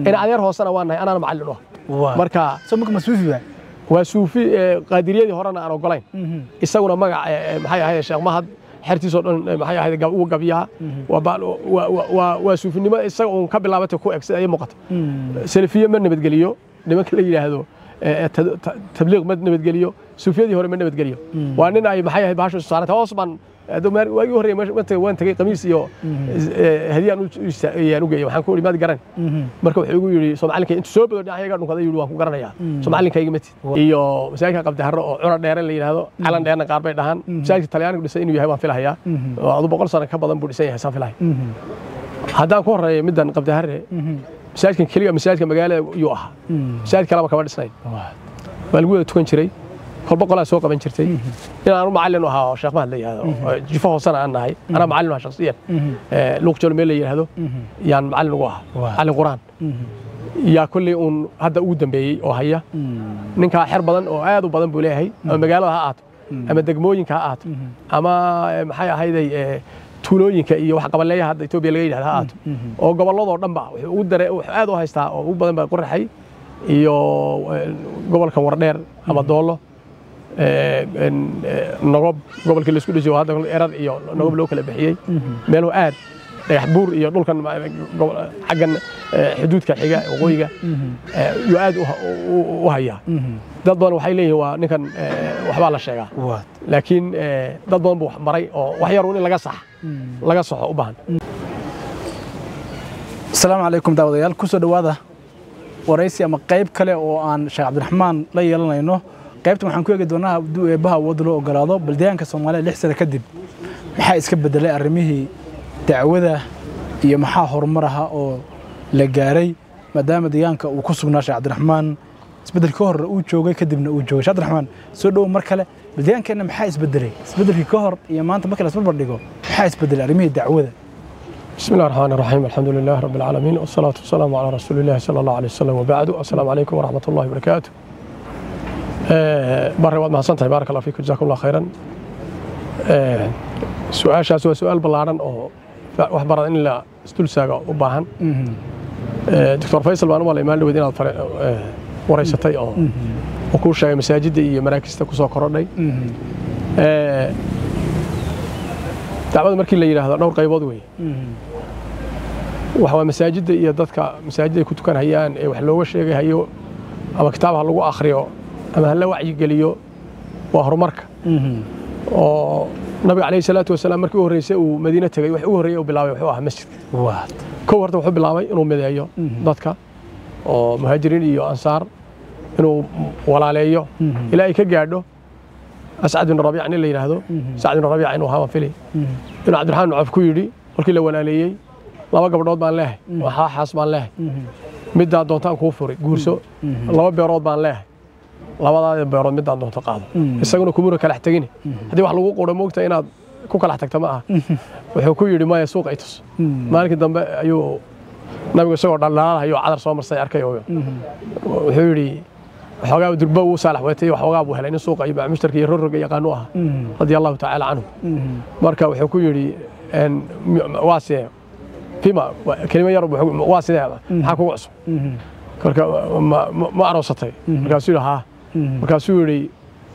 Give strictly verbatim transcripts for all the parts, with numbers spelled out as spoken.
أنا أدير هوسنا وأنا أنا معلنه. مركا. سمك مسوفي. وسوفي قادرية هورنا أنا قلين. يسوون ما محيا هاي الشيء ما هاد حرتي صون محيا هاي جو وقبيها وبالو وسوفي نما يسوون قبل لعبة كو إكس أي مقطع. سلفية من بتقليو نما كلي هذا تبليغ من بتقليو سوفي دي هور من بتقليو. وأنا أي محيا هاي بعشر صارت أصلاً أدمر ويجوري مش مت وين تجي قميص يو هذي أنا ينوجي وحن كوري ما تقرن مركب حيقول يوري سمع لك أنت سوبر ده حيقول نقدر يلوه نقدرن يا سمع لك هيجي مت يو مساك قبل ده رأو عرض ده اللي هذا على ده أنا قارب دهان مساك تليان قديس إنه يهيبان في الحياة عضو بقول صار كبر ضمن بديس يهسان في الحياة هذا كور مدن قبل ده مساك كلية مساك مجال يوها مساك كلامك كمان سنين والجو تكون شري كل بقولها سوق من شرتي أنا أروح معلنها شخص ما هذي هذا جفاه صار عنها هاي أنا معلنها شخصيا لوك جل ميلي هذا يعني معلنها على القرآن يا كل أن هذا أودن بي أو هي نك حرب بدن أو عاد وبدن بوليه مجالها عاد أما دجموين كعاد أما حيا هذي تولوين كي واحد قبل ليه هذا يتوب يلقيه هذا أو قبل الله ضرب نبع أودر عاد وهايستا أو بدن بقرن حي يو قبل كوردير أما دولة نقاب قبل كل سكول جوا هذا الإيراد إياه نقاب لوكل بحيي ماله قاد يحبور إياه دول كان حقا حدود كحجة وقوية يقاد وهايها ده ضمن وحيله هو نكن وحب على الشيء لكن ده ضمن بوح مري وحيروني لقى صح لقى صح وبان السلام عليكم داود يال كوسد وهذا ورئيس يا مقايب كله وعن شيخ عبد الرحمن لا يلا إنه qaybta waxaan ku eegi doonaa baha wad loo ogolaado baldeeyanka Soomaaliya lix sano kadib maxay iska bedelay arimihii dacwada iyo maxaa horumaraha oo la gaaray maadaama deeyanka uu ku sugnaa Sheekh Cabdiraxmaan isbedelka hor uu joogay kadibna uu joogay Sheekh Cabdiraxmaan soo dhow mar kale baldeeyankeena maxay isbedelay isbedelkii ka hor iyo maanta marka la isbar dhigo maxay isbedelay arimihii dacwada بسم الله الرحمن الرحيم الحمد لله رب العالمين والصلاه والسلام على رسول الله صلى الله عليه وسلم وبعد السلام عليكم ورحمه الله وبركاته برا واد محسنتها بارك الله فيك جزاكم الله خيرا. سؤال شاسو سؤال بلارن أو وحبرنا إن لا استول ساقة وباهن. دكتور فيصل بانو الله يمال ودينا الفريق ورئيستي أو وكل شيء مساجد مراكز تكوسا كرني. تعبد مركي اللي هذا نور قيبض وي. وحوا مساجد يدتك مساجد كنت كان هيان وحلوه شيء هيو أما كتابها لو آخره. أما هلا وعي قليو وهر مركا. النبي عليه الصلاة والسلام مركا وريسه ومدينة تجي وحوه ريو بلاوي وحوه مسجد. واحد. كور توحب بلاوي إنه مدايو ضدك. مهاجرين إيو أنصار إنه ولا ليو. إلى أي كجاردو. أسعد بن ربيعة اللي ينهدو. سعد بن ربيعة إنه هوا فيلي. إنه عبد الرحمن عف كيري والكل ولا ليي. لا وقف رود بان له وحا حاس بان له. مدة دوتان كوفري جورسو. لا وقف رود بان له. لبدا بيرود ميد عندهم تقاعد اسقنا كبير كلا احتاجينه هذه واحد لوقو قرن موجته إن كوك كلا احتاجت معه وحكوا يدي ما يسوق عيتوس مالك دم أيو نبي يسوق دلها أيو عذر صامر سيارك يويو وحوري حقا بدربه وصالح وتي وحقا بوهلين السوق يبيع مشترك يرر رجع قانوها رضي الله تعالى عنه مركب وحكوا يدي إن واسع فيما كلمة يا رب واسع حكوا واسع مركب ما ما عروستي مركب سيرها وكاسوري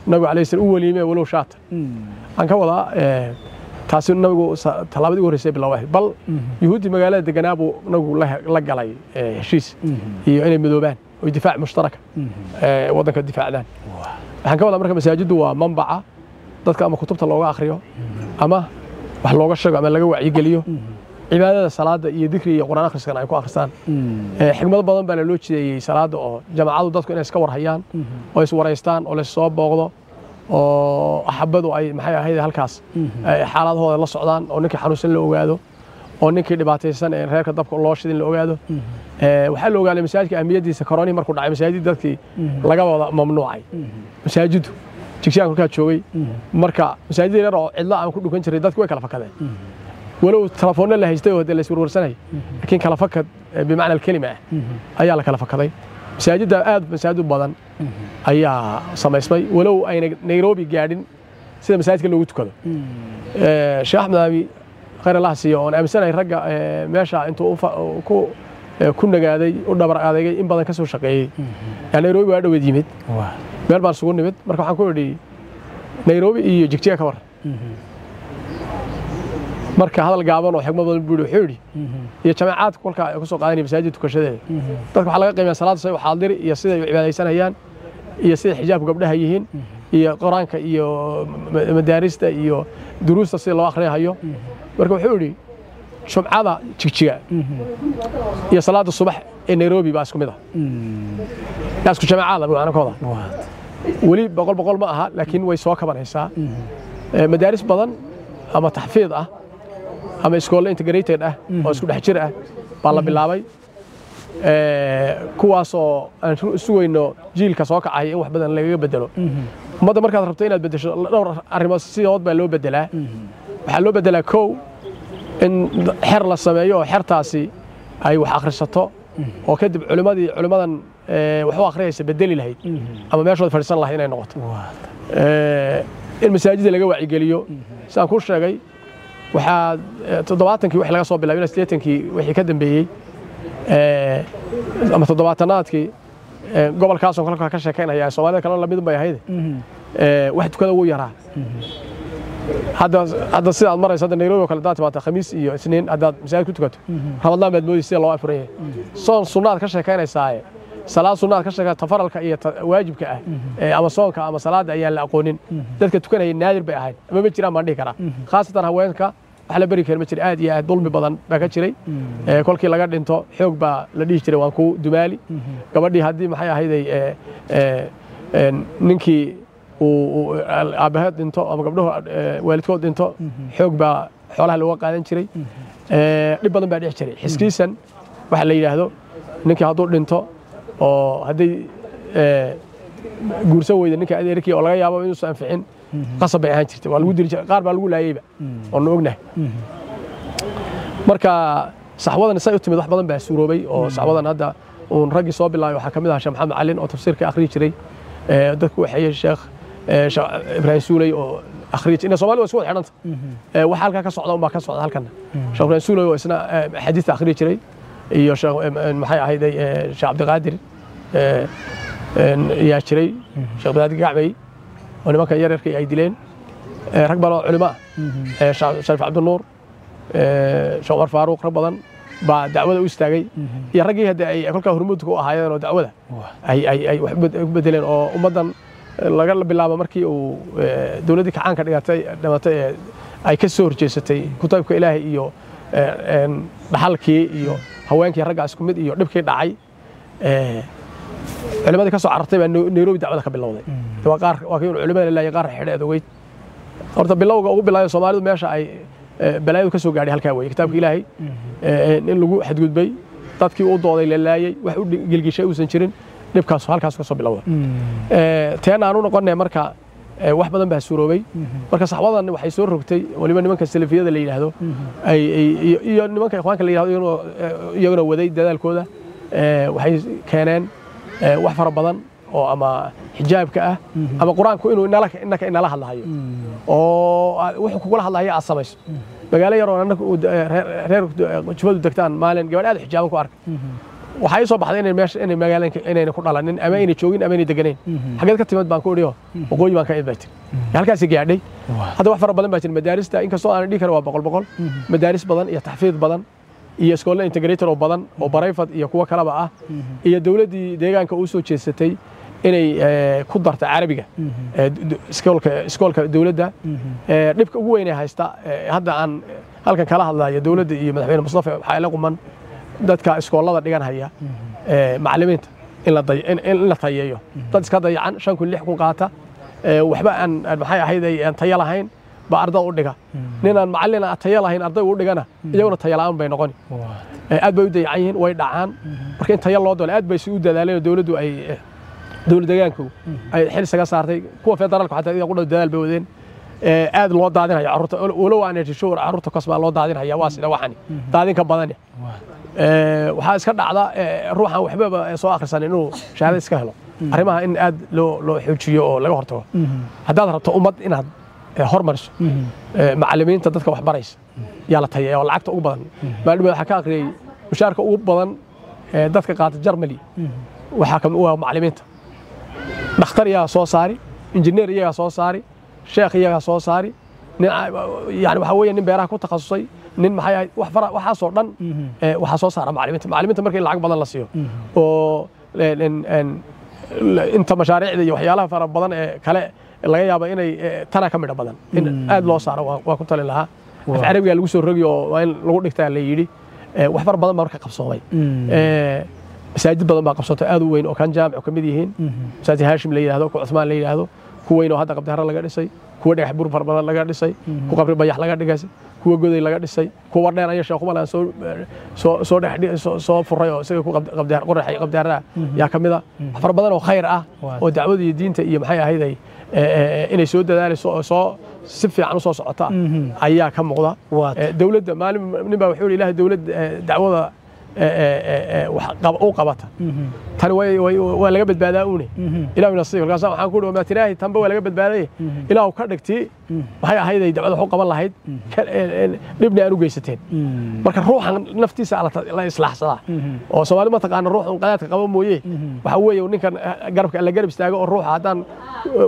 نبي عليه السلام أولي ولو شاطر. أنك والله تحسون نبي تلابد يقول رسالة بالله بل يهودي مجالات جنابه نقول له لقى علي شيس يعني مذوبان ودفاع مشترك وضعك الدفاع ذا. أنك والله أمريكا مساجد ومنبعة تذكر أما كتبت الله آخره أما وحلوق الشجع من لقوا يجليه عبادة الصلاة يذكري قرآن آخر سنة يكون آخر سنة حكمة بدن بلالوش صلاة أو جماعات ودتكون إسكور هيان أو إسوريستان أو للصواب بغضة أو أحبذوا أي محيا هذه هالكاس حالات هذا الله السودان أو نك حروس اللي وجاده أو نك اللي بعد السنة هيك الطبق الله شدين اللي وجاده وحلو قال مساجد كأمية دي سكراني مركون على مساجد دتكي لقوا ممنوعي مساجد تكشيا كل كاتشوي مركا مساجد اللي رأوا إلا أم كل كن شريدة كوي كلا فكذا ولو تلفوننا اللي هيستوي هذا اللي يسوي ورسناي لكن كلا فكر بمعنى الكلمة أيها كلا فكر ذي مساجد آد مساجد بدن أيها سما اسمي ولو أي نيروبي قاعدين سيد مساجد كله وتكذا شيخ أحمد أبي خير الله سيون أمس أنا يرجع ماشى أنتوا كو كنا قاعدين ودبر قاعدين إن بدنا كسر شقيق يعني نيروبي بعد وديمت مال بارسون نمت مركب حكوا لي نيروبي يجكتيا كبر مركب هذا الجابان وحكمه بالبلو حوري يجمعات كل كا كسر قاعدين مساجد وكشده ترك حلقة قيمة صلاة صيو حاضر يصير يبقى ليسنا هيان يصير حجاب قبلها هيهن يا قرآن كا يا مدارس تا يا دروس تصير الله آخرها هيو مركب حوري شو هذا تشجيع يا صلاة الصبح نيروبي باسكو مذا باسكو جماعة هذا أنا كذا ولي بقول بقول معها لكن ويسوا كمان هسا مدارس بدن أما تحفيظ أه أما إسكول إنتجريتد أه أو إسكول حجر أه بالله بالله كواسو سوي إنه جيل كسوكة عاي واحد بدن اللي يبدله ما ده مركز ربطين البدش لو الرماسية هاد بلو بدله حلو بدله كو إن حر للسمايو حر تاسي أيوة آخر الشطاء وكذب علماء دي علماء وحوا آخر يس بدلي لهي أما ما يشوف فرسان الله هنا نقط المساجد اللي جوا عجليو سانكوش رجاي وح تضباطن كي وح لقى صوب بالله بلاستيتن كي وح يكدم به أما تضباطنات كي قبل كاسون كلام كاش كان هي سواله كلام لبيدهم بيهيد واحد كذا ويراه هذا هذا السنة المرة هذا نيروبي وكالدات مات خميس إيو اثنين هذا مساعد كنت كنت والله ما بدموي السنة الله أفريه صون صناعة كشة كان يساعي صلاة صناعة كشة كان تفرل كأي واجب كأه أما صون كأما صلاة أي اللي أقولين ذلك تكون هي نادر بأهين ما بتشير ما عندي كرا خاصة هواين كا أحلى بريك هرمتشر عادي عاد ظلم بدن بكتشري كل كي لقدر أنتو حق با لديش تري وانكو دمالي قبلي هذه محيا هذه ننكي وأبهات دينتو أما قبله والدكوا دينتو حقبة حولها الواقع ينشري لبنا بعد يشتري حسكيسا وحلي هذا نك هذول دينتو وهذه جورسوا إذا نك هذه ركية ولا يابا منو سانفعين قصب ينشري والودي قارب الأول عيبة ونوجنه مركا صحوضنا سيوت مدح بدنا بسروبي أو صحوضنا هذا ونرجع صوب الله وحكمنا عشان محمد علين أو تفسير كأخري شري دكوا حي الشيخ إبراهيم سولي أو أخريت إن الصومال وسود حنط وحالك كسعودة وما كسعودة هالكنا شيخ إبراهيم سولي وإسنا حديث أخريت لي يا شيخ المحيا هيدي شيخ عبد القادر يا شري شيخ عبد القادر قاعبي وأنا ما كان يركي أيديلين ركب على علماء شريف عبد النور شيخ عمر فاروق ربضان بعد دعوة ويستاجي يا رجي هذا كل كهرمودك وهاي أنا دعوة أي أي أي بدلين أو أمضان لقال بالله مركي ودولتك عن كرياتي لما تي أي كسور جيستي كتابك إلهي إيو بحالكي إيو هواينك يرجع سكمد إيو نبكي دعي علماء كسر عرفتي بأن نيروبي دعوتك بالله ولي وقار وكيل علماء لا يقار حدا دويت أرتب بالله وقول بالله صمارد ماشى أي بلايو كسر قاعد هالكاوي كتابك إلهي اللجوء حد جود بي تذكي وضع إلى الله وحول جلجي شيء وسنشرين نبكاس هالكاس كسر بالله تانا أنا نقولنا مركا واحد بدن بهالسوروبي مركا صحوضة إنه حيسور ركتي ولمن نمك السلفية اللي يلهذو أي أي نمك إخوانك اللي يلهذو يجروا وذي دال كودا وحيس كانان وحفر بدن أو أما حجاب كأه أما قرآن كونه إن لك إنك إن الله الله هي أو وحكوا كل الله هي عصمش بقى لي يرون أنك غير جبل الدكتان مالن جبل هذا حجابك وأرك waxay soo baxday inay meesha inay magaalanka inayna ku dhalanin ama inay joogin ama inay deganeen xageed ka timid baan ku uriyo waqooyi baan ka idbayti halkaas gaadhay hada wax fara badan baa jira madaarista in kasoo aan dhigi karo waa boqol boqol madaaris badan iyo taxfiid badan iyo iskoolada integrated oo badan oo barayfad iyo kuwa kale ah iyo dawladii deegaanka uu soo jeesatay inay ku darto carabiga iskoolka iskoolka dawladda dibka ugu weyn ee haysta hada aan halkan kala hadlayo dawladda iyo madaxweynaha Mustafa waxa ay la quman dadka iskoolada dhigan haya ee macallimiinta in la dayacan in la tayeeyo dad iska dayacan shan kun iyo lix kun qaata ee waxba aan maxay ahaydey aan tayo lahayn ba arday u dhiga nin aan macallin aan tayo lahayn arday u dhigana iyaguna tayo la'aan bay noqon ee aad bay u dayacan way dhacaan marka in tayo loo dool aad bay si u dadaaleen dawladdu ay dawladdeegaanku ay xil isaga saartay kuwa federaalka xataa iyagu dadaal bay wadeen ee aad loo daadinayo carruurta walow aan ishoor carruurta kasba loo daadinayo waa sida waxani daadinka badan waxaa iska dhacda ruuxa waxba soo akhrisan inuu shahaado iska helo arrimaha in aad loo loo xoojiyo oo laga hortago hadaad rabto ummad inaad hormarso macallimiinta dadka wax baraysa yaa la tayeeyo lacagta ugu badan maadaama waxa ka aqriyay mushaarka ugu badan dadka qaata Germany waxa ka mid ah macallimiinta dhaqtar iyaga soo saari injineer iyaga soo saari sheekh iyaga soo saari يعني waxa weeye nin beeraha ku takhasusay nin maxay wax fara waxa soo dhan waxa soo saara macallimiinta macallimiinta markii lacag badan la siiyo oo inta mashaariicda iyo waxyaalaha fara badan ee kale laga yaabo inay tana ka midho badan in aad loo saaro waa ku tali lahaa af carabiga lagu soo rogiyo waa in lagu dhigtaa la yiri wax fara badan marka qabsoomay ee masaajid badan baa qabsatay aad u weyn oo kan jaamc ka mid yihiin masaajid Haashim la yiraahdo ku Uthman la yiraahdo ku weyn oo hadda qabdaara laga dhisay ku dhagax bur far badan laga dhisay ku qabri bayax laga dhigaysay ku goday laga dhisay ku war dheer ayaa sheekhu malaan soo soo soo dhax soo furay oo isaga ku qabdaar qorraxay qabdaara yaa kamida far badan oo khayr ah oo dacwada iyo diinta iyo maxay ahayday inay soo dadaalayso soo si fiican soo socota ayaa ka muuqda dawladda maalin baa wuxuu ilaahay dawladda dacwada oo qabata tan way way laga badbaadaa uune ilaahay nasiib kaas waxaan ku dhawaa tiraahi tan baa laga badbaaday ilaahu ka dhigti waxay ahayd dacwada xoo qaban lahayd dibna aanu geysateen marka ruuxan naftiisa la islaaxsada oo Soomaaliya ma taqaan ruuxan qadaadka qaba mooyee waxa weeyo ninkan garabka la garab istaago oo ruuxa hadaan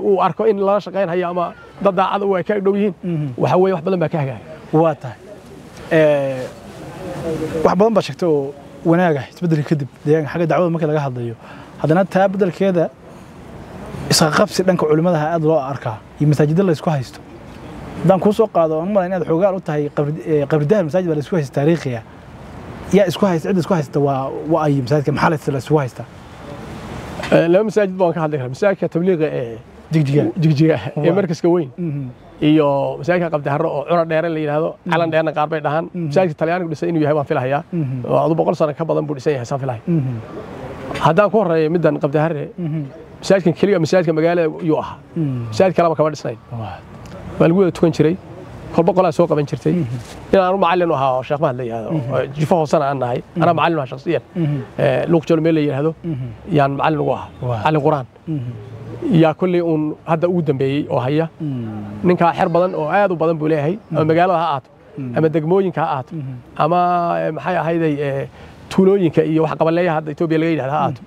uu arko in la shaqeynaya ama dad daacad oo ay ka dhaw yihiin waxa weeyo wax badan baa ka hagaagay waa tahay ee wax badan baa sheegtay oo wanaaga isbedel kadib deegaan xagga dacwada markii laga hadlayo hadana taa bedelkeeda isqa qabsi dhanka culimada aad loo arkaa iyo masaajidada la isku haysto dan ku soo qaado oo maran inaad xoogaal u tahay qabridaha masaajidada la isku haysto taariikhiya ya isku haysto cid isku haysto waa waa ay masaajidka maxalliga la isku haysto laba masaajid baan ka hadlay masaajidka tabliiga ee digdiga digdiga ee markaska weyn iyo masaajidka qabdaharo oo cuna dheer la yiraahdo calan dheerna qaar bay dhahan masaajidka Talyaanigu dhisay inuu yahay waan filaya oo boqol sano ka badan buu dhisay yahay safilay hadaan ku horeeyay midan qabdahare masaajidka kaliya masaajidka magaalada iyo ah masaajid kale kama dhisnay waa lagu tukan jiray kolba qolaa soo qaban jirtay inaan macallin u ahaa sheekh mahad la yiraahdo jifa hoosan aan nahay ana macallin waa shakhsiyan luqjol meel la yiraahdo yaan macallin ugu ahaa al quraan يا كل أن هذا أودم بي أو هيا نكا حربا أو عاد وبدن بوليه مجاله هات أما دجموين كهات أما حيا هيدا تولوين كي واحد قبل ليه هذا يتوب يلقي له هات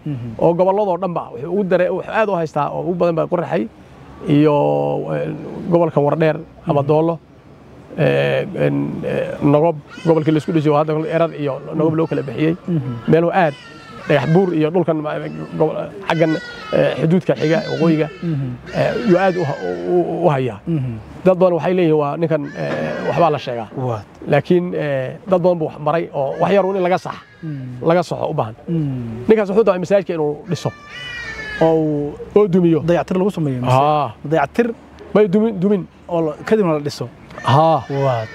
أو قبل الله ضرب نبع ودر عاد وهيستا أو بدن بقرر حي يو قبل كوردير أما دولة نقب قبل كل سكول جو هذا إيراد يو نقب لوكل بحيي ماله عاد يحبور يقول كان حقا حدود كحجة وقوية يؤاد وهايا ضدنا وحيله هو نكن وحبال الشيء لكن ضدنا بوحمري وحيروني لقى صح لقى صح وبان نكن صحوده على مساج كأنه لصب أو دوميو ضيعت له وصل مين آه ضيعت له ما يدومين دومين والله كذب على لصب ها وات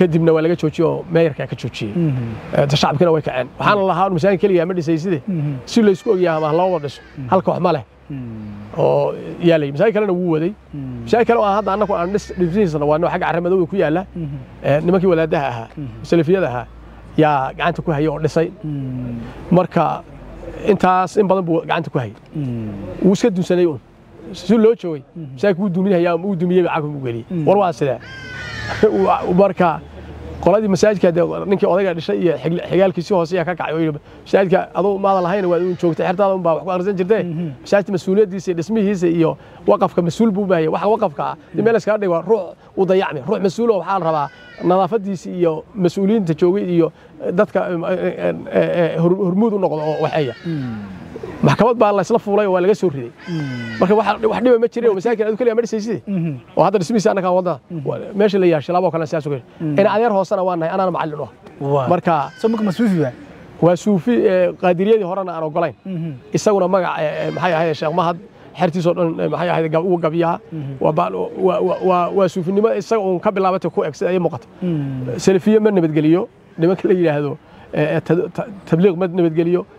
kadibna waa laga joojiyo meeyrka ka joojiyay shacabkana way kaceen waxaan lahaa masaajid kaliya ma dhisay sidii si la isku ogyahay ma loo wadasho halka wax ma leh oo yaalay masaajid kalena wuu waday masaajid kale oo hadda annagu aan dhis dhibsiisana waa nooc xaq caramadoow ku yaala nimankii walaadaha ahaa salafiyadaha yaa gacanta ku hayay oo dhisay marka intaas in badan buu gacanta ku hayay uu iska dunsanay oo si loo joogay masaajid uu duminayaa uu dumiyay lacag uu galiyay war waa sida وبركة قلادي المساجد كده نك أضيع الشيء حج حجال كيسي هوسية كاكع ويجيب مساجد كأضو ما ضل هين ونشوف تحرت هذا وباع وأرزان جردين مساجد مسؤولية دي سي اسمه هي سيو وقف كمسؤول بوباي واحد وقف كا لمالس كاردي وروح وضيعني روح مسؤول وحال ربع نظافة دي سيو مسؤولين تشوي ديو دتك هرمود ونقض وحية محكمات بقى الله يسلفه ولا ولا جسور كذي مركب واحد واحد ما تشري ومساكن هذول كلها مرسي سيدي وهذا رسمي سأنا كان وضع ماشي اللي ياشي لابو كان سياسي كذي أنا عذير هو صار وانا أنا معلنه مركب سمك مسوفي بقى وسوفي قادرية دي هرانا أنا وقلين يسوون ما هيا هيا شيء ما هاد حرتي صار ما هيا هيا جو وقبيها وبال وسوفي نما يسوون قبل لعبته كو إكس أي مقطع سلفية من بتقليه نما كل يجي هذا تبليغ مدن بتقليه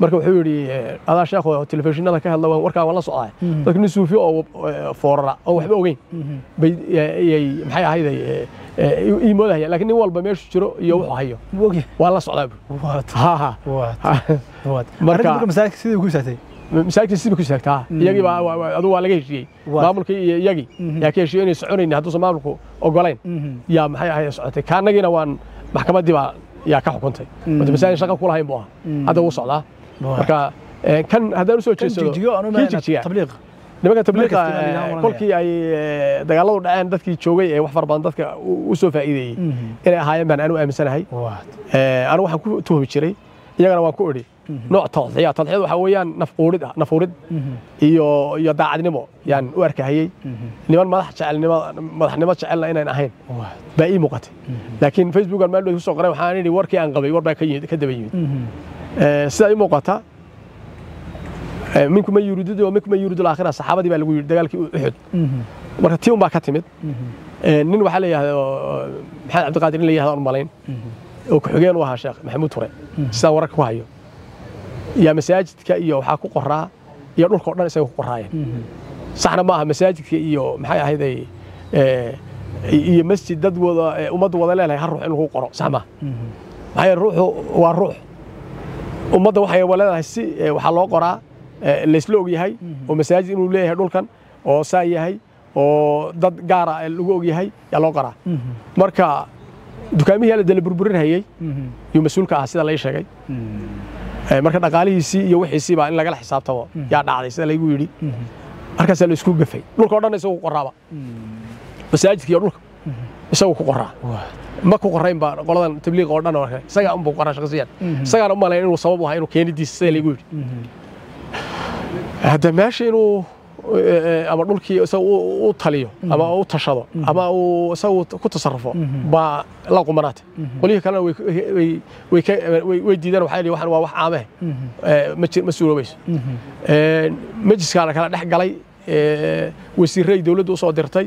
مركب حيوري هذا شاف التلفزيون هذا كهلا وركا والله سؤال لكن سوفي أو فورا أو حبوا وين بي محي هذا إيه ما هي لكن والله ما يشتروا يوحوا هيو والله صعب ها ها ها مركب مساك سيد وكوساتي مساك سيد وكوساتها يجي وهذا هو على شيء ما ملك يجي لكن شيء يسعون إن هذا ما ملكه أقولين يا محي هي صعبة كان نجينا وان محكمة دفاع يا كحكمتي وتمساك شغل كلها هي موها هذا هو صعبة مركب كان هذا رسول كذي تبليغ nimanka tabliiqa kulkii ay dagaaladu dhaceen dadkii joogay ee wax farban dadka u soo faa'iideeyay inay ahaayeen baan aanu aaminsanahay ee aanu waxaan ku toobi jiray iyagana waan ku ordi nooc tawciya tawciya waxa weeyaan nafquurid ah nafquurid iyo iyo daacadnimo yaan u arkayay niman madax jecelnimo madaxnimo jecelna inaan ahayn baa ii muuqatay laakiin facebook aan maalmo ku soo qoray waxaan idhi warkii aan qabay war baa ka yimid ka daba yimid ee sida ii muuqata منكم يريدون ومنكم يريدون الآخرة الصحابة دي بالغوا دجالك أحد مرتين باكتمت نين وحلي محمد عبد القادر اللي هذا أرملين وكحجين وهاشق محمود فرع ساورك وهايو يا مساجد كأيو حاكو قراء يروح القرآن يسوي قراءة صحنا معها مساجد كأيو محيا هذي يمسجد دد وضا ومد وضا لا لا هروح إنه قراء سامع هاي الروح والروح ومد وحيا ولا هسي وحلا قراء لسلوق يهاي ومساجد المولية هذول كان أو ساي هاي أو ضد قارة اللوق يهاي يلا قارة مركا دكامي هلا دل بربرين هاي يوم مسؤولك عسير الله يشجعي مركا نقالي يسي يوحي يسي بعدين لقى الحساب توا يا نعدي سلا يقولي مركا سلا يسكوب بفي لول كورنا يسوي قرابة مساجد كي يروح يسوي قرابة ما كقرين بار قلنا تبلي قرنا نورك سجع أم بقرا شخصيا سجع أم مالين وصواب وهاي وكيني دي سلا يقولي هذا ماشي إنه أما نقول كي سو تخليه أما أو تشرده أما أو سو كتصرفه با لاقو مرات قليه كنا وي وي وي وي جدنا وحالي وحنا وح عامه مش مسؤول بيش مجلس كنا كنا نحكي عليه ويصير رئيس دولة وصادرتي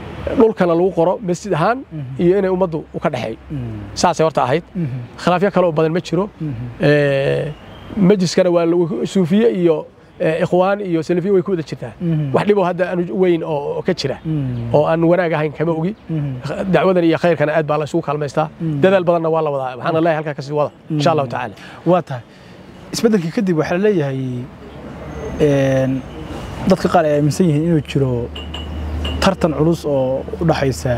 نقول كنا لو قرأ مسجد هان يينا ومضوا وكذا حي ساعة سيارة عهيد خلافيا كلو بدل متشرو مجلس كنا والسوفية يو إخوان يو سلفي ويكون ذا كذا واحد يبغى هذا أنا وين أو كذا أو أنا وراء هين كم أوجي دعوة لي خير كان أدب على سوق هالمستا ده البلد نوال وضع سبحان الله هلك كسر وضع إن شاء الله تعالى واتها اسمدك كذي وحلي هاي ضد قال مسيه إنه تشرو ترتن عروس أو رحيسة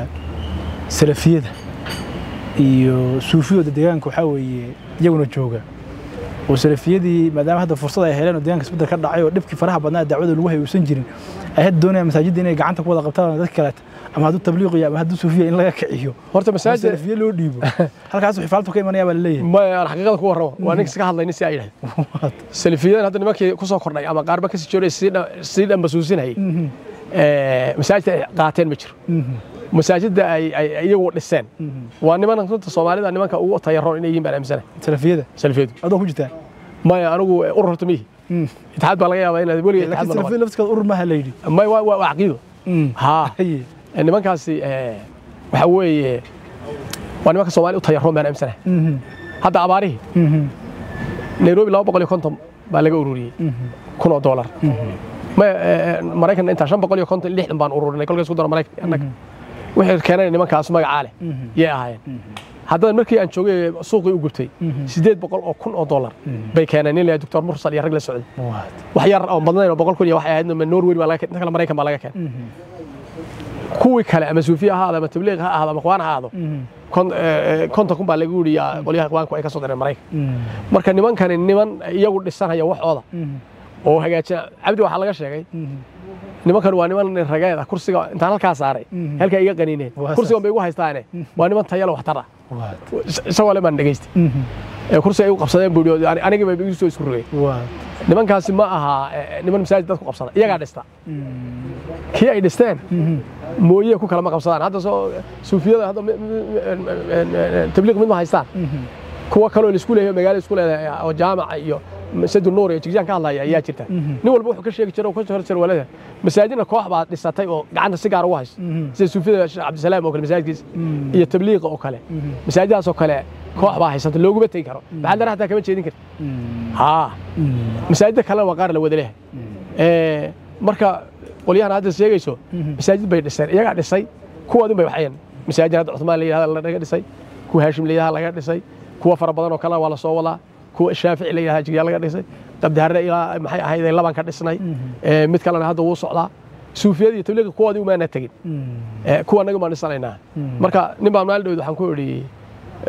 سلفية يو سوفيو ديانك وحاول يجون الجوجا وسلفية دي ما دام هذا فرصة يهلان وديانك سبدر كذا عيو دبكي فرحة بدنا دعوة الوهي وسنجرين أهد دنيا مساجد دينا جعنتك ولا قبتها ذكرت أما هذا التبليغ يا أما هذا سوفيا إن لا يكعيو هرت مساجد سلفية لو ديبو هلك عزو حفالته كي من يابل ليه ما الحقيقة هو روه وأنا كسر هذا نسي عيله سلفية هذا نمك كوسا قرناي أما قاربك كسر سيدا سيدا مسوسين هاي مساجد قاتين متر مساجد أي أي أي وقت السن وأنا ما نقصد الصومالي أنا ما كأو طيران إني يجيب على مسألة سلفية سلفية هذا هو جدا ما أنا هو أورط ميه يتحد بالغيا ما هنا يقولي لكن سلفية نفسك أورط ما هالليدي ما هو هو عقيده ها أنا ما كاسي وحوي وأنا ما كصومالي طيران على مسألة هذا عباري نيروبي لا بقول يكونتم بالغ أوروري كنا دولار ما مراكن أنت عشان بقول يكون اللي إحنا بنقررنا كل جزء ده مراكن أنك وحير كنا إنما كاسمة عالة يا هاي هذا المركي أنشوي سوق يوجبتي سديد بقول أكون دولار بيكنا نيلي دكتور مرسل يرجع السعودية وحير أو بدنا بقول كل يوم واحد من النرويج ولا كنا كل مراكن ملاك كان kuwi kale ama suufiya ahaada ama tabliiq ha ahaada ama qowaan ha ahaado konta kun baa lagu wariyaa qoliyaha qowaanku ay ka soo direen Mareykan marka nimankan niman iyagu dhisanaya waxooda oo hagaajiya abdi waxa laga sheegay nimankan waa niman ragayd ah kursiga inta halka saaray halka iga qaniineen kursiga bay ugu haystaane waa niman tayala wax tar ah sawale man dhageystay kursiga ay u qabsadeen boodiyo aniga bay igu soo isku rogay nimankaasi ma aha niman masaajid dadku qabsada iyaga dhista kii ay dhisteen mooyee ku kala ma qabsadaan hadda soo suufiyada hadda tabliiq mid ma haystaan kuwa kale oo isku leeyahay magaalada isku leedahay oo jaamaca iyo مسجد النور يجيجان كان الله يا جيرته نول بوخ كشيق جيرو كشهر جير ولده مساجدنا كوخ با ديساتاي او غعنتا سيجار وهايس سي سوفيدا عبد السلام او كل مساجدكيس iyo tabliiq oo kale masaajidaas oo kale koox baa haysata loogu batay karo bacda raxta kama jeedin kartaa ha masaajidda kale waa qaar la wada leh ee marka qoliyahan hadda sheegayso masaajid bay dhiseen iyaga dhisay kuwaadun bay waxayeen masaajid hadda Uthman leeyahay laga dhisay ku Hashim leeyahay laga dhisay kuwa fara badan oo kale waa la soo wadaa كو الشافعي اللي هاجي يلا قديسي قبل هذا إلى محي هذا لبان كديسناي مثل أنا هذا هو صعدا سوفيا يتبلغ كوا دي وما نتجد كوا نجوم نسالينا مركا نبغى نالدو ده حنقول لي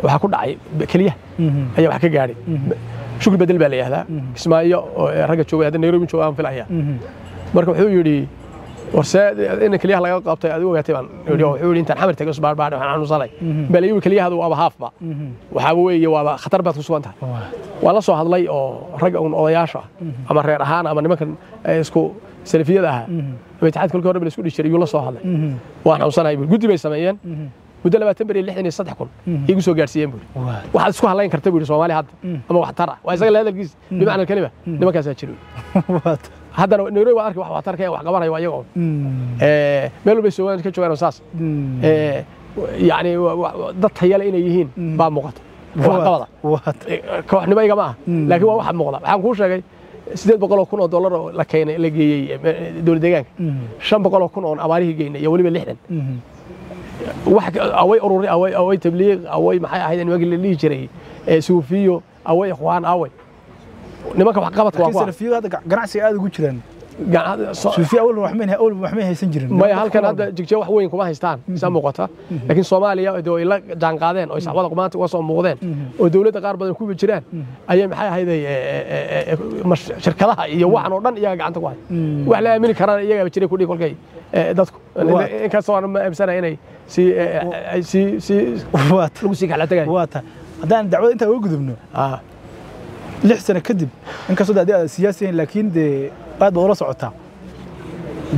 وحكون دعي كليه هي وحكي جاري شو كل بدل بالي هذا اسمه رجع شو هذا نيرو بنشوفه في العيا مركا حلو يدي ورساد إن كليه لا يقطع أدوه تبان يديه حلو أنت الحمر تجلس بار بعده عن نصلي باليو كليه هذا وأبا هافبا وحوي وأبا خطر بس وسوانته ولا صو هذا لي أو رجع أو ضياشة أما رهان أما نمكن يسكو سلفية ده بيتعاد كل كهرب يسكو يشتري ولا صو هذا وأنا وصلنا يقول بيسمعين وده لما تمبر اللي إحنا يصدقون يجوا سو جارسيين بقول واحد يسكو هلا ينكرتبوا الصومالي هذا أما واحد ترى وإذا هذا الجيز بمعنى الكلمة نمكن ساتشلون هذا نوري وأركي واحد ترى كي واحد قبره يواجهون ملوا بيسوون كشوي رصاص يعني ضد حيال إنه يهين بعض مقاط واحد واحد كواحد نبي جماعة لكن واحد مقاط حنقول شيء سيد بقولك كنا دولار لكين لقي دول دقيق شن بقولك كنا أماري جينا يولي باللحن واحد أوي أوروري أوي أوي تبليغ أوي محي هيدا نواجه اللي يجري سوفيو أوي إخوان أوي نماك وحقابات واقع. كيسر في هذا قناع سيادة قتلان. قناع سوفيا أول محميها أول محميها سنجرن. ما يحل كان هذا جكجوا حوين كمان هيستان سامو قطة لكن سوماليا دو إلا جان قادين أو يسحبوا قمات وصوم مغدين ودولة قارب الكوب جيران أيام حياة هذه مش شركلها يوعن ورن يا عن تقوى وعلى من كران يا بتشري كل كل شيء دتكم إن كان سواء مسنا هنا سي سي سي وات الموسيقى على تجاي وات هذا دعوة أنت وجودنا آه لح سنة كذب إن كسر ده سياسي لكن ده هذا ورا صعوبته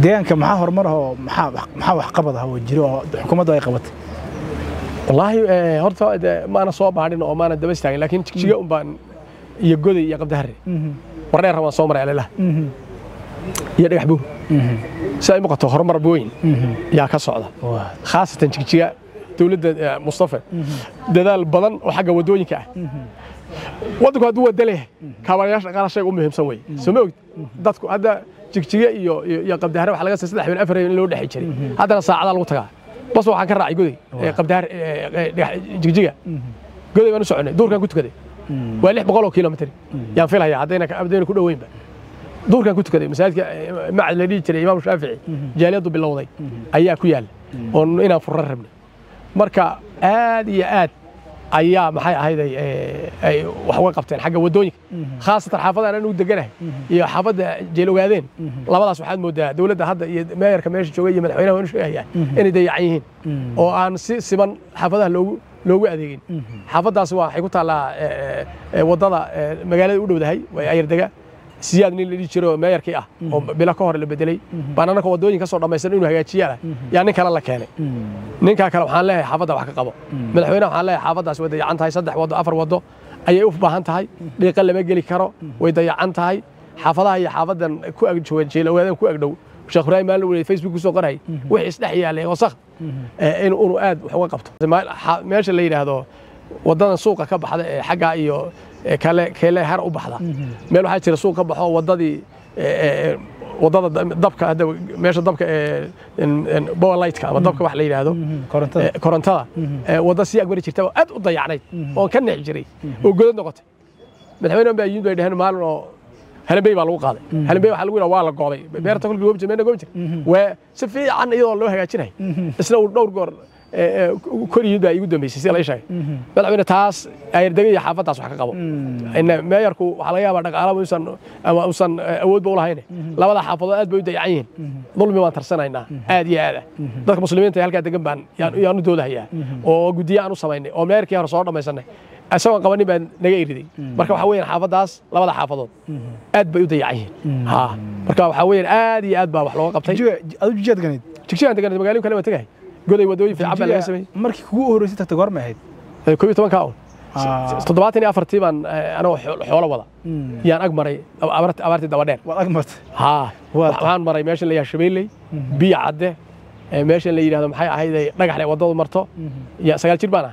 ده إن كمحاور مرة محاور محاور قبضها والجرو الحكومة ده يقبض والله هرتا ده ما أنا صواب علينا أو ما أنا دبست يعني لكن تشجع بان يقول يقبض هري ورنا رمضان صومر على له يرجع به سأي مقطع هرم ربوين يا كسر ده خاصة تشجع تولد مصطفى ده ده البلن وحاجة ودوني كه wadku haduu wada leeyahay kaabayaasha qaar sheeg u muhiimsan way sameeyay dadku hada jigjiga iyo iyo qabdaare waxa laga saddex iyo afar in loo dhaxay jiray hadana saacada lagu tagaa bas waxaan ka raacay goday qabdaare jigjiga goday baan u soconay duurkan ku tukaday waa lix boqol kilomitir yaan filayaa hadayna abdeen ku dhaweynba duurkan ku tukaday masaajidka macad la dhig jiray imaam Shaafici jaaliyadu bilowday ayaa ku yaal oo inaan furra rabnay marka aad iyo aad أيام محي هيدا أي وحوي قبتين حاجة ودوني خاصة الحافظة أنا نود جناه يحافظ جيلو قاعدين لا بلاش واحد مودة دولة هذا ما يركب ماشي شوية من حوينا ونشوية يعني إني ده يعيهن وأنا سي سمن حافظها لو لو قاعدين حافظها سواء حيكون على وضلا مجال الأولو ده هاي وأي رجع سيادني اللي يشرو ما يركيه أو بلا كهر اللي بدلي بأننا كودوني كسر لما يسألون هي أشياء يعني كلا لك يعني نينك كلام حالله حافظ وحق قبض من حوينا حالله حافظ أسود يعنت هاي صدق وضع أفر وضع أي أوف بهانت هاي ليقل ما يجلي كرو وإذا يعنت هاي حافظها هي حافظا كو أجد شوي شيء لو هذا كو أجدو شخراي مال ولا فيسبوك وسوق راي وحسنحي عليه وصخ إن أنو آد وقفته ما ماشي الليل هذا ودنا سوق كب حدا حاجة إيوه كلا كلا هرقوا بحدا ما له حاجة السوق كب حوا وضدي وضد ضبك هذا ماشي ضبك باور لايت كا ضبك واحد ليلة هذا كورنتا كورنتا وضد سياق بري ترتبه أد وضيع عليه وكان يجري وجود نقطة من حوالي بيجون بيدهن مالنا هل بيبقى لوقادة هل بيبقى حلوين ولا قاضي بيرت كل بيوم جميلنا قومت وسفي عن أيضا الله هيجتني إسنو دور قر كل يدا يقدم بيسير أي شيء بلع من تاس أيردقي يحافظ تاس وحق قبوا إن ما يركو عليها بدك على وصل وصل أود بقولها هنا لا ولا حافظات بيدا يعين ظلم ما ترسنا هنا هذه هذا ذاك مسلمين تهلك تجمعن يعني يعني دولة هي أو جدية عنو سمايني أو ملك يا رسولنا ما يسنى أسوأ قوانين بين نجيري مركب حوين حافظ داس لا ولا حافظون أد بيودي عين ها مركب حوين أدي أد بابا حلوة قبتي شو أوجد قنيد تكشين أنت قنيد مقالي وكلمة تجاهي قولي ودوي في عبد الله سمي مركب هو هو رسيت تجار معهد كوي تمن كاون تضبطني أفرتي من أنا حوالة وضع يعني أجمري أبرت أبرت دوانير وأجمرت ها وحان مري ماشي اللي هشميلي بيع عده ماشي اللي هذا محي هيدا نجح لي وضع مرته يا سجل تربانه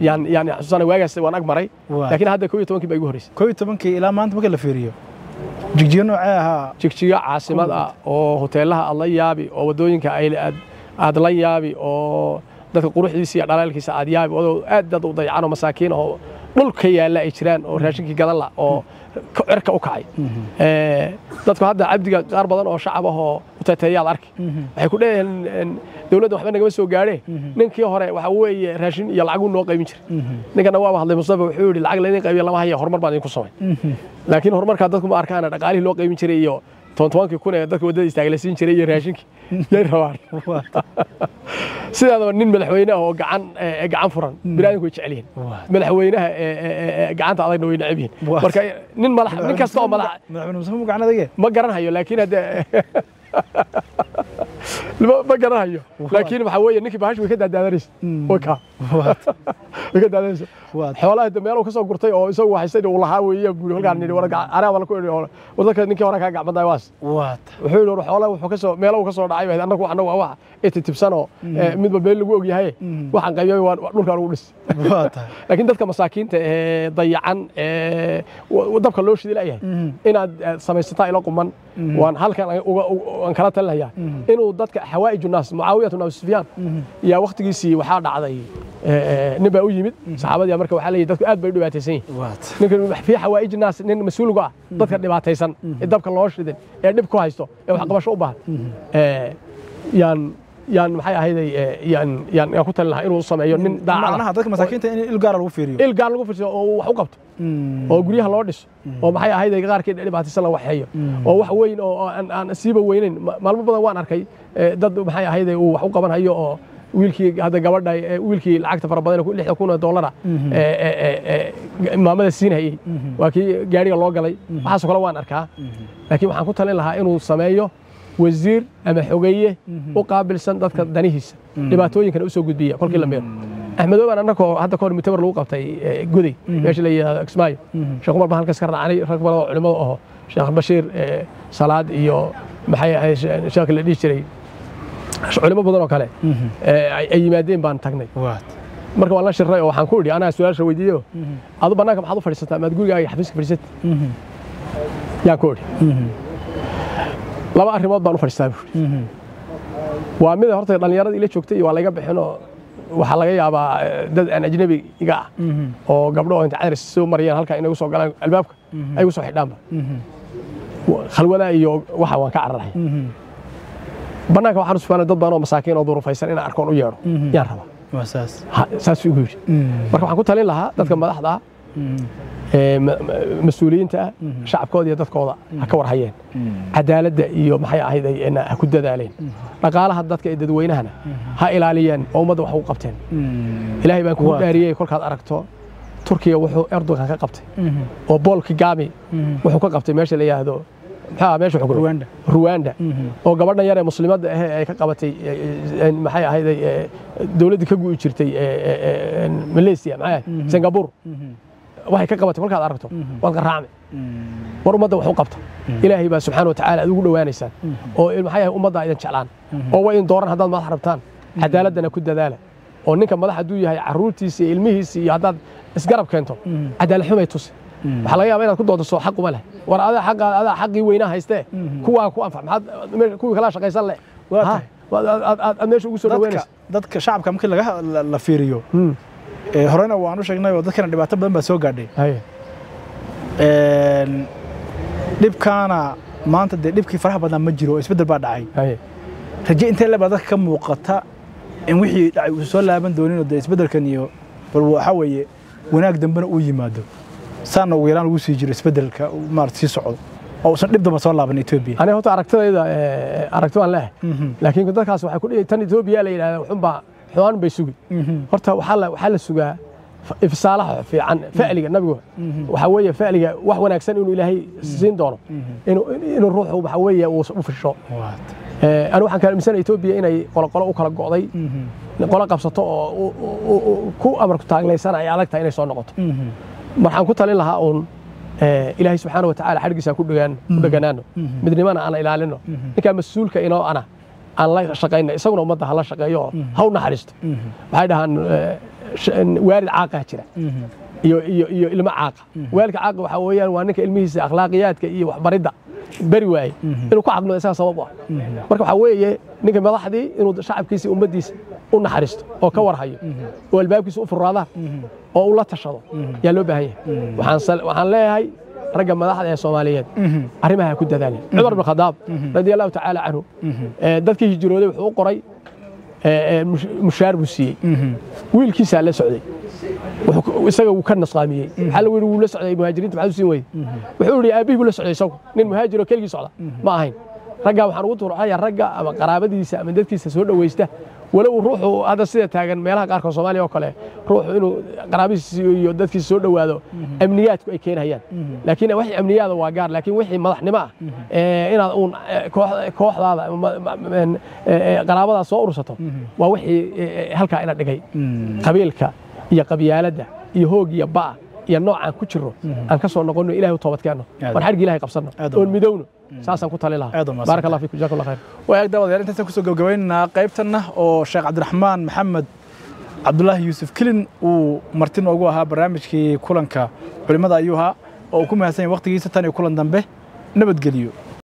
يعني يعني حسنا واجس وأنا أجمري لكن هذا كوي تمن كي بيجهرس كوي تمن كي إلى ما أنت بقول لفيريو جيجينو عها جيجيا عاصمة أو هوتيلها الله يابي أو ودوين كأيل عاد الله يابي أو dadka quruxdiisa iyo dhalaalkiisa aad yaab oo aad dad u dayacano masaakiin oo dhulka yaala ay jiraan oo raashinka gadan la oo cirka u kacay ee dadku hadda cabdiga qaar badan oo shacab ah oo taatayaal arki waxay ku dheeyeen dawladda waxba naga soo gaareen ninkii hore waxa weeye raashin iyo lacag uu noo qaybin jiray ninkana waa hadlay Mustafa wuxuu yiri lacag laga qaybiyo laba hayo horumar baan idin ku soo weyn laakiin horumarka dadku ma arkaan dhaqaalihi loo qaybin jiray iyo tobanka kun ee dadka wadada istaaglaysiin jiray iyo raashinkii yar raar سيدنا نين ملحوينه هو جعان جعان فرن برأيك وش عليه ملحوينه جعان تعالى نوين عبين بركي نين ملح نين كسر ملح ملحوينه مسمى جعان ذي ما جرناه يو لكن هذا ما جرناه يو لكن محوي إنك بعيش وكده داريس وكا وكده داريس حوالي هذا ميلو كسر قرطي أو يسوي حسيد والله حاوي يقول لك عني ورا أنا ولا كل ولا كذا إنك وراك جعان دايواس وحلو روح حوالي وحكسر ميلو كسر دعي هذا أنا كو أنا وأوا إنت تبصنا مد ببين لقوق يهاي واحد قايم ونقول كارولس لكن تذكر مساكين ضيعان وضبك اللوش دي لقيه إن سميستاء لقم من وأن هلك وأن كرت له يا إنه تذكر حوائج الناس معاوية ونوسفيان يا وقت جيسي وحاد عضي نبى ويجيب صحابة يا مركب وحالي تذكر أدب يدو بعتيسين نمكن في حوائج الناس إن مسؤول قاع تذكر اللي بعتيسن الضبك اللوش دين نبى كويسه وحق ما شو بعد يعني يعني حي هذا يعني يعني أخوته اللي هيروح الصمايون من ده معناها ذلك مساكين تاني الجار لو فيريو الجار لو فيريو وحقبته وجريها لوردس ومحي هذا الجار كده اللي بعد السنة وحيه ووحوين أو أن أن سيبه وينين ما المفروض وان أركي ضد محي هذا وحقبنا هيو ويلكي هذا جوارنا ويلكي العقد فربنا كل اللي يكون دولارا ما مدى السين هي وكي جاري الله قلي حاسك الله وان أركها لكن أخوته اللي هيروح الصمايون وزير أما حوجيه وقابل سند دنيهس لبعتوين كانوا أسوق جدبية كل كلام بير أحمد أبو أنا كوا حتى كانوا متبر لوقا بتاعي جودي إيش اللي أكسماي شيخ عمر بحال كسر علي ركب ولا علماءه شيخ بشير صلاد يو محي شاكل اللي يشتري علماء بدروا كله أي مادين بان تقني مركب والله شرّي أو حنقول أنا سؤال شو يديه هذا بناك محضو فريست ما تقول يا حفيظك فريست يا كوري لما أخري ما ضلوا فرشتابه، وأمير هرت الدنيا اللي شوكتي وعلى جنب حنا وحلاقي أبا دد أنا أجنبي يقع، أو قبله أنت عارف سو مريان هلك إنه يوصل قلنا الباب أيوصل حدامه، خلونا يو واحد وانكعر رحي، بناك واحد سبحانه ضد بنو مساكين أو ظروف هيسان أنا أركون وياه، يارها، أساس، أساس يقول، بركب حكوت عليه لها دت كم لحظة. مسؤولين تا شعب كودي دت كودا هكور حيان عدالة يوم حي هيدا أنا هكود دالين رجالها دت كيدد وينهنا هاي العليان أو مدو حقبتين إلهي بنكون دارية كل كات أركتو تركيا وحو أردوغان كقبته وبول كجامي وحو كقبته ماشي اللي هذا ها ماشي حقول رواندا رواندا أو قبلنا يا مسلمات كقبته محي هيدا دولة كجو يشرتي ماليزيا معاه سنغافورة waxay ka qabatay marka aad aragto wal qaraame war umada wuxuu qabta ilaahay ba subhanahu wa ta'ala ugu dhawaanaysan oo maxay yahay umada ay jeclaan oo way in dooran hadaan ma xarabtaan cadaaladana ku dadaala oo ninka madaxa duu yahay caruurtiisa ilmihiisa iyo hadaan isgarab keento cadaalad xumay tus waxa laga yaabaa inaad ku doodo soo xaq uma leh war adaa xaq adaa xaqii weynaha haystee kuwa ku anfac maxad kuwa kala shaqaysan leh waa aad meesha ugu soo dhawaanaysan dadka shacabka markii laga la fiiriyo هرنا وانو شقنا يودت كنا دبعت بدن بسوق قدي. دبكانا ما أنت دبكي فرح بدنا مجرو إيش بدر بعد عاي رجع أنت اللي بعدك كم وقتها إن وحي وصل لابن دونين وده إيش بدر كنيو فلو حوي وناك دم بنا وجي ماده سنة ويران وسي جري إيش بدر ك مارسي صعود أو سنة نبدأ مسألة بين إثيوبيا أنا هو تعركتها إذا عركتها له لكن كنت أكاسو حكون تاني إثيوبيا لينا وحنبع حوان بيسوي هرتها وحلا وحلا السجاع إفصالها في عن فعلية النبي وحوية فعلية وحنا أكسن إنه إلهي زين داره إنه إنه الروح وحوية وفي الشاء أنا وحنا كمثال إثيوبيا إنه قلا قلا أكل الجعضي قلا قبسته كو أمرك تعالى سنة علاقة إنه صار نقط مرحبا كنت على لها أون إلهي سبحانه وتعالى حرق سأكون دجان دجانانه مدري ما أنا أنا إلى علنه نكمل مسؤول كإنه أنا الله يشقينا يسوون وما ده الله شقياه هون حرست بعدها إن وارد عاقة كذا يو يو يو إلما عاقة وارد عاقة وحويان وانك الميز أخلاقيات كي وحبريدة برواي إنه كعقله أساسا صوابه بركب حويه نك ملاحظي إنه شعب كيسي أمديس قلنا حرست أو كور هاي والباب كيسي في الرادة أو الله تشرده يلو بهاي وحنصل وحنلاقي هاي رقم ملاحظة الصوماليات أرمها كده ثاني عمر بن الخطاب رضي الله تعالى عنه ذلك يجرونه حقوق رأي مشارب السيء ويل كيسة لا سعودي وسوى وكان صامي حلو ويل لا سعودي مهاجرين تبع السويد وحول لي أبي ولا سعودي سوق نين مهاجر وكل جي سعودي ما هين رجع وحروت وراح يرجع أما قرابتي من ذلك يسوون ويسته ولو روحوا هذا السيد تاجن ما يلاقي أركان صومالي وكله روحوا إنه قرابتي يودت في السعودية وهذا أمنيات كأكين هيان لكن وحي أمنيات واجار لكن وحي ما رحنا معه إن أون كوه كوه هذا من قرابة صور سطه ووحي هالكائنات دقي قبيل كا يا قبيلة ده يهوج يا باع يا نوع عن كتره عن كسر نقول إلهي وطابت كأنه ونحرق إلهي قبصنا والمدونه ساسا كنت على الله بارك الله فيك جزاك الله خير وأقدر أقول أنت تكسر جوجوينا قيبتنا وشيخ عبد الرحمن محمد عبد الله يوسف كلن ومرتين وجوها برنامج كي كلن كا ولماذا أيها أو كم هسين وقت جيسة تاني كلن دم به نبت قليو.